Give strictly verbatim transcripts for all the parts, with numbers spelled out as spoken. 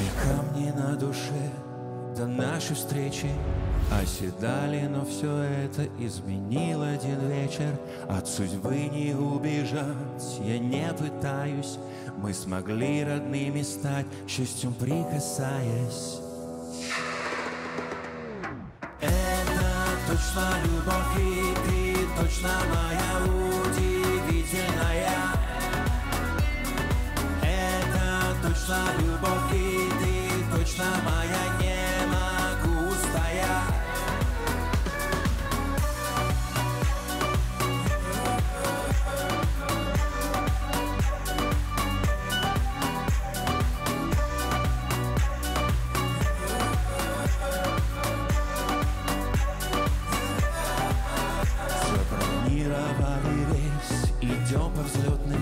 И камни на душе до нашей встречи оседали, но все это изменил один вечер. От судьбы не убежать, я не пытаюсь. Мы смогли родными стать, счастьем прикасаясь. Это точно любовь, и ты точно моя удивительная. Это точно любовь, и ты точно моя не. Идем по взлетной,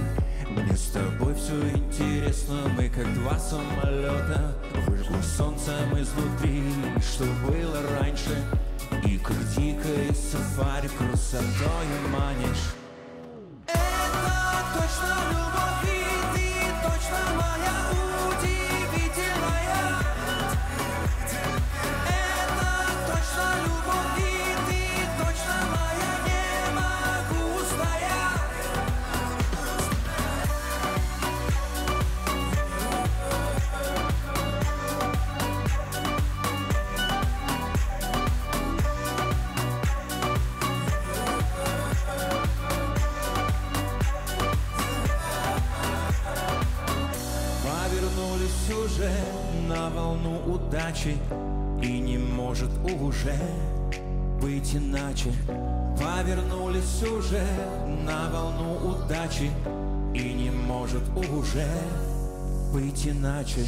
мне с тобой все интересно. Мы как два самолета, выжгло солнцем изнутри, что было раньше. И как дикая сафари красотою манишь. Это точно любовь, и ты точно моя удивительная. Это точно любовь, и ты точно моя не могу стоять. Уже на волну удачи, и не может уже быть иначе. Повернулись уже на волну удачи, и не может уже быть иначе.